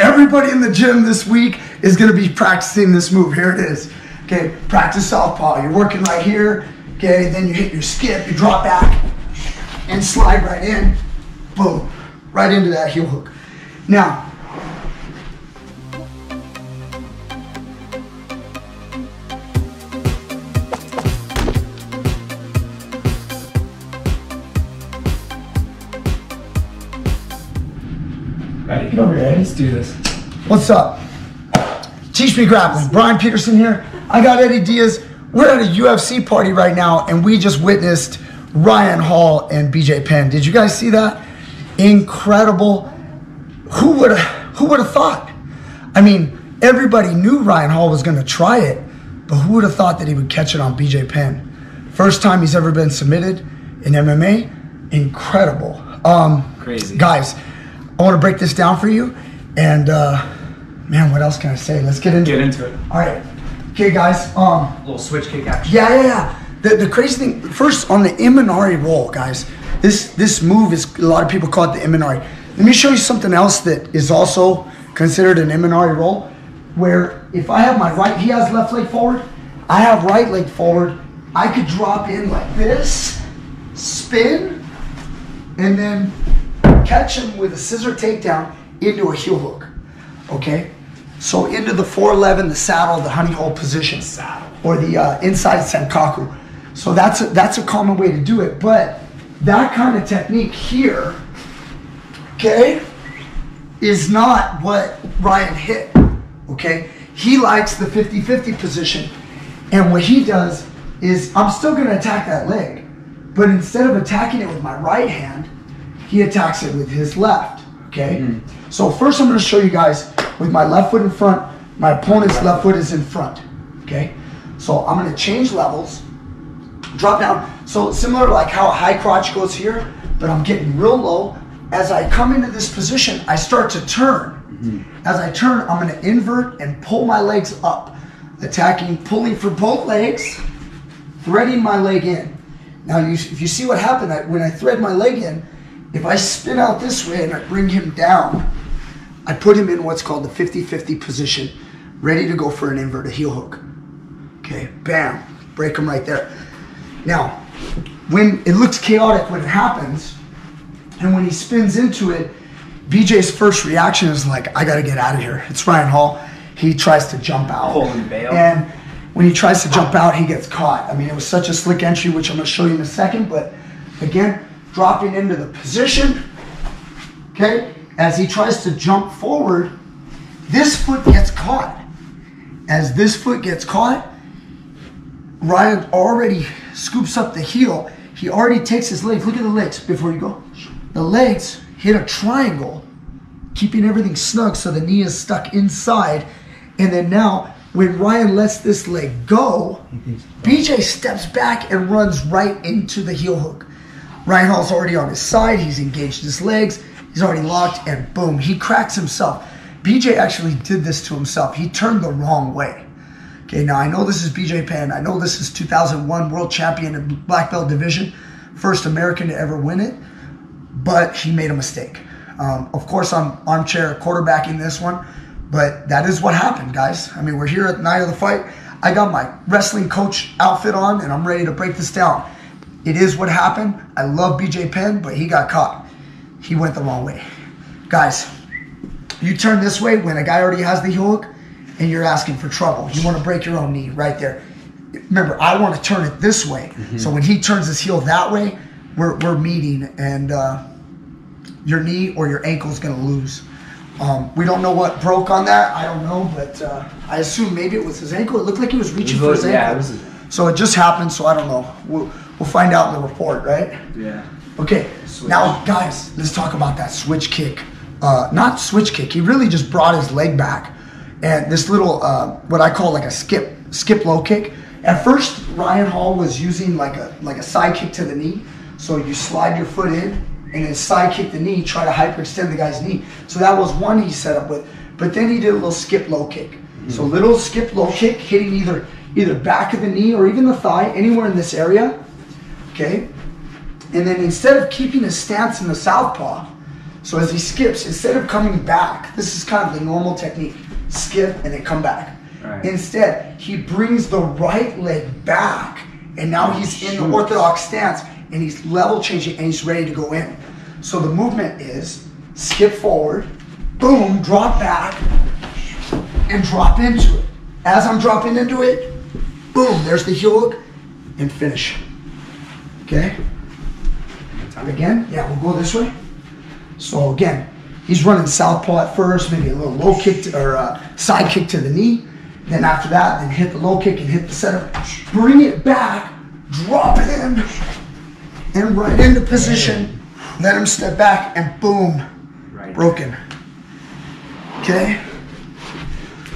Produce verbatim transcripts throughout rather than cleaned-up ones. Everybody in the gym this week is going to be practicing this move. Here it is. Okay, practice southpaw. You're working right here. Okay, then you hit your skip, you drop back, and slide right in. Boom. Right into that heel hook. Now, ready? Come over here. Let's do this. What's up? Teach me grappling. Brian Peterson here. I got Eddie Diaz. We're at a U F C party right now, and we just witnessed Ryan Hall and B J Penn. Did you guys see that? Incredible. Who would have who would have thought? I mean, everybody knew Ryan Hall was going to try it, but who would have thought that he would catch it on B J Penn? First time he's ever been submitted in M M A. Incredible. Um, Crazy. Guys, I want to break this down for you, and uh, man, what else can I say? Let's get into get it. into it. All right, okay, guys. Um, a little switch kick action. Yeah, yeah, yeah. The the crazy thing first on the Imanari roll, guys. This this move is a lot of people call it the Imanari. Let me show you something else that is also considered an Imanari roll, where if I have my right, he has left leg forward. I have right leg forward. I could drop in like this, spin, and then catch him with a scissor takedown into a heel hook, okay? So into the four eleven, the saddle, the honey hole position, saddle, or the uh, inside senkaku. So that's a, that's a common way to do it, but that kind of technique here, okay, is not what Ryan hit, okay? He likes the fifty fifty position, and what he does is, I'm still gonna attack that leg, but instead of attacking it with my right hand, he attacks it with his left, okay? Mm-hmm. So first I'm gonna show you guys with my left foot in front, my opponent's left foot is in front, okay? So I'm gonna change levels, drop down. So similar to like how a high crotch goes here, but I'm getting real low. As I come into this position, I start to turn. Mm-hmm. As I turn, I'm gonna invert and pull my legs up, attacking, pulling for both legs, threading my leg in. Now you, if you see what happened, I, when I thread my leg in, if I spin out this way and I bring him down, I put him in what's called the fifty fifty position, ready to go for an inverted heel hook. Okay, bam, break him right there. Now, when it looks chaotic when it happens, and when he spins into it, B J's first reaction is like, I gotta get out of here. It's Ryan Hall. He tries to jump out. Holy bail. And when he tries to jump out, he gets caught. I mean, it was such a slick entry, which I'm gonna show you in a second, but again, dropping into the position, okay? As he tries to jump forward, this foot gets caught. As this foot gets caught, Ryan already scoops up the heel. He already takes his legs. Look at the legs before you go. The legs hit a triangle, keeping everything snug so the knee is stuck inside. And then now, when Ryan lets this leg go, B J steps back and runs right into the heel hook. Ryan Hall's already on his side, he's engaged his legs, he's already locked, and boom, he cracks himself. B J actually did this to himself. He turned the wrong way. Okay, now I know this is B J Penn, I know this is two thousand one world champion in black belt division, first American to ever win it, but he made a mistake. Um, of course, I'm armchair quarterbacking this one, but that is what happened, guys. I mean, we're here at the night of the fight. I got my wrestling coach outfit on, and I'm ready to break this down. It is what happened. I love B J Penn, but he got caught. He went the wrong way. Guys, you turn this way when a guy already has the heel hook and you're asking for trouble. You want to break your own knee right there. Remember, I want to turn it this way. Mm-hmm. So when he turns his heel that way, we're, we're meeting, and uh, your knee or your ankle's going to lose. Um, we don't know what broke on that. I don't know, but uh, I assume maybe it was his ankle. It looked like he was reaching was, for his yeah, ankle. It was, so it just happened, so I don't know. We'll, We'll find out in the report, right? Yeah. Okay, switch. Now guys, let's talk about that switch kick. Uh, not switch kick, he really just brought his leg back. And this little, uh, what I call like a skip, skip low kick. At first, Ryan Hall was using like a, like a side kick to the knee. So you slide your foot in and then side kick the knee, try to hyperextend the guy's knee. So that was one he set up with. But then he did a little skip low kick. Mm-hmm. So little skip low kick, hitting either, either back of the knee or even the thigh, anywhere in this area. Okay, and then instead of keeping his stance in the southpaw, So as he skips, instead of coming back, this is kind of the normal technique, skip and then come back. Right. Instead, he brings the right leg back, and now he's Shoot. in the orthodox stance, and he's level changing, and he's ready to go in. So the movement is skip forward, boom, drop back, and drop into it. As I'm dropping into it, boom, there's the heel hook, and finish. Okay? Time again. Yeah, we'll go this way. So again, he's running southpaw at first, maybe a little low kick to, or uh, side kick to the knee. Then after that, then hit the low kick and hit the setup. Bring it back, drop it in, and right into position. Let him step back, and boom, right. broken. Okay?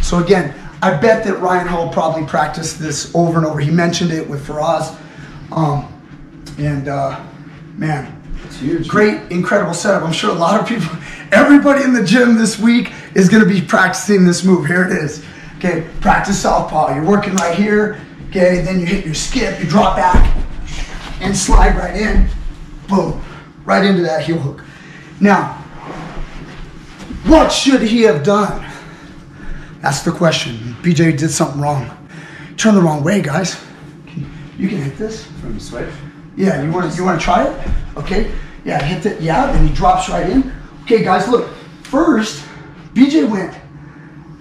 So again, I bet that Ryan Hall probably practiced this over and over. He mentioned it with Faraz. Um, and uh, man, it's huge. Great, incredible setup. I'm sure a lot of people, everybody in the gym this week is going to be practicing this move. Here it is. Okay, practice southpaw. You're working right here. Okay, then you hit your skip, you drop back, and slide right in. Boom, right into that heel hook. Now, what should he have done? That's the question. B J did something wrong. Turn the wrong way, guys. You can hit this. From the switch? Yeah, you want to you want to try it? Okay. Yeah, hit it. Yeah, and he drops right in. Okay, guys, look. First, B J went,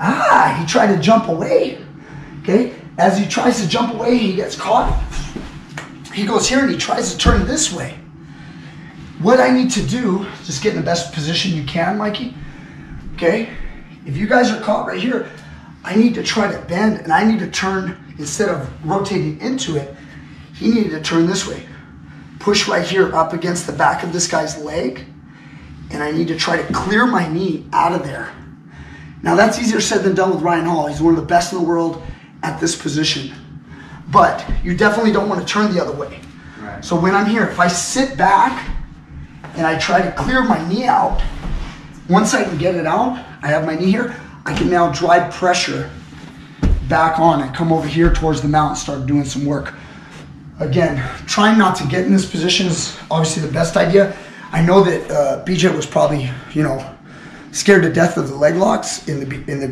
ah, he tried to jump away. Okay. As he tries to jump away, he gets caught. He goes here and he tries to turn this way. What I need to do, just get in the best position you can, Mikey. Okay. If you guys are caught right here, I need to try to bend and I need to turn, instead of rotating into it, he needed to turn this way. Push right here up against the back of this guy's leg, and I need to try to clear my knee out of there. Now that's easier said than done with Ryan Hall. He's one of the best in the world at this position. But you definitely don't want to turn the other way. Right. So when I'm here, if I sit back and I try to clear my knee out, once I can get it out, I have my knee here, I can now drive pressure back on and come over here towards the mount and start doing some work. Again, trying not to get in this position is obviously the best idea. I know that uh, B J was probably, you know, scared to death of the leg locks in the in the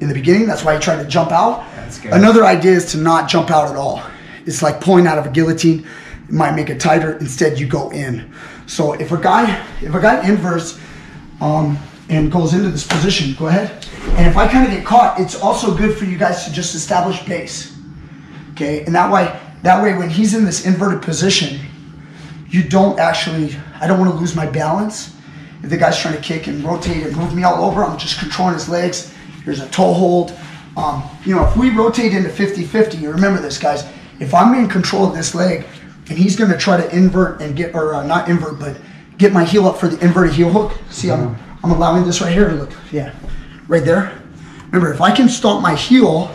in the beginning. That's why he tried to jump out. Yeah, another idea is to not jump out at all. It's like pulling out of a guillotine. It might make it tighter. Instead, you go in. So if a guy if a guy inverts um, and goes into this position, go ahead. And if I kind of get caught, it's also good for you guys to just establish base. Okay, and that way. That way, when he's in this inverted position, you don't actually, I don't want to lose my balance. If the guy's trying to kick and rotate and move me all over, I'm just controlling his legs. Here's a toe hold. Um, you know, if we rotate into fifty fifty, you remember this, guys. If I'm in control of this leg and he's going to try to invert and get, or uh, not invert, but get my heel up for the inverted heel hook. See, I'm, I'm allowing this right here to look. Yeah, right there. Remember, if I can stomp my heel,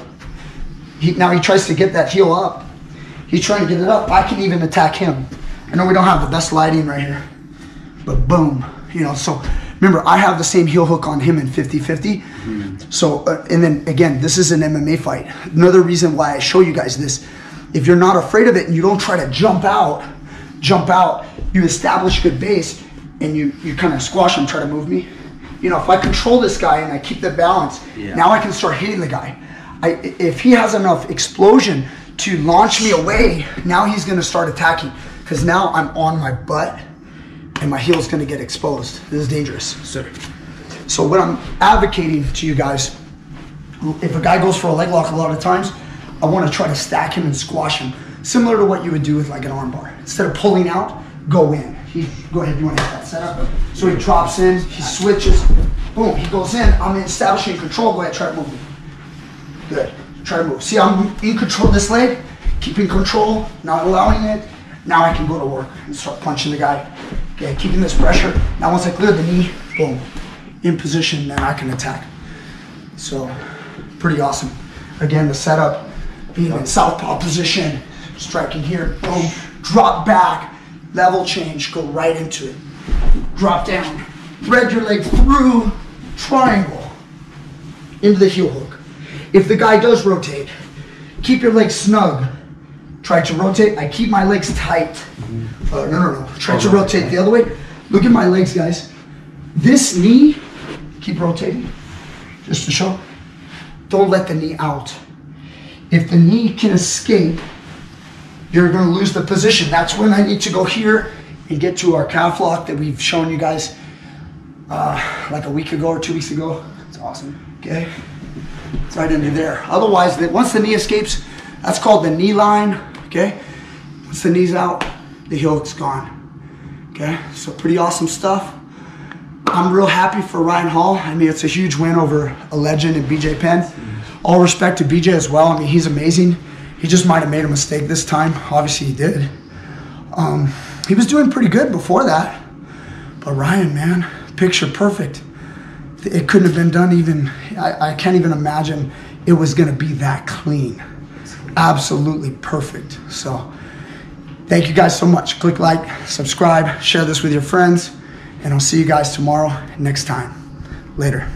he, now he tries to get that heel up. He's trying to get it up. I can even attack him. I know we don't have the best lighting right here, but boom, you know. So remember, I have the same heel hook on him in fifty fifty. Mm-hmm. So, uh, and then again, this is an M M A fight. Another reason why I show you guys this. If you're not afraid of it and you don't try to jump out, jump out, you establish good base and you, you kind of squash him, try to move me. You know, if I control this guy and I keep the balance, yeah. Now I can start hitting the guy. I, if he has enough explosion to launch me away, now he's gonna start attacking because now I'm on my butt and my heel's gonna get exposed. This is dangerous. So, so what I'm advocating to you guys, if a guy goes for a leg lock a lot of times, I wanna try to stack him and squash him, similar to what you would do with like an arm bar. Instead of pulling out, go in. He, go ahead, you wanna hit that setup? So he drops in, he switches, boom, he goes in, I'm establishing control, go ahead, try to move me. Good. Try to move. See, I'm in control of this leg, keeping control, not allowing it. Now I can go to work and start punching the guy. Okay, keeping this pressure. Now once I clear the knee, boom, in position, then I can attack. So, pretty awesome. Again, the setup, being in southpaw position, striking here, boom, drop back, level change, go right into it. Drop down, thread your leg through, triangle, into the heel hook. If the guy does rotate, keep your legs snug. Try to rotate. I keep my legs tight. Mm-hmm. uh, no, no, no. Try oh, to rotate right. the other way. Look at my legs, guys. This knee, keep rotating, just to show. Don't let the knee out. If the knee can escape, you're gonna lose the position. That's when I need to go here and get to our calf lock that we've shown you guys uh, like a week ago or two weeks ago. It's awesome, okay? It's right under there. Otherwise, once the knee escapes, that's called the knee line, okay? Once the knee's out, the heel is gone, okay? So pretty awesome stuff. I'm real happy for Ryan Hall. I mean, it's a huge win over a legend in B J Penn. All respect to B J as well. I mean, he's amazing. He just might have made a mistake this time. Obviously, he did. Um, he was doing pretty good before that. But Ryan, man, picture perfect. It couldn't have been done even, I, I can't even imagine it was going to be that clean. Absolutely perfect. So, thank you guys so much. Click like, subscribe, share this with your friends. And I'll see you guys tomorrow, next time. Later.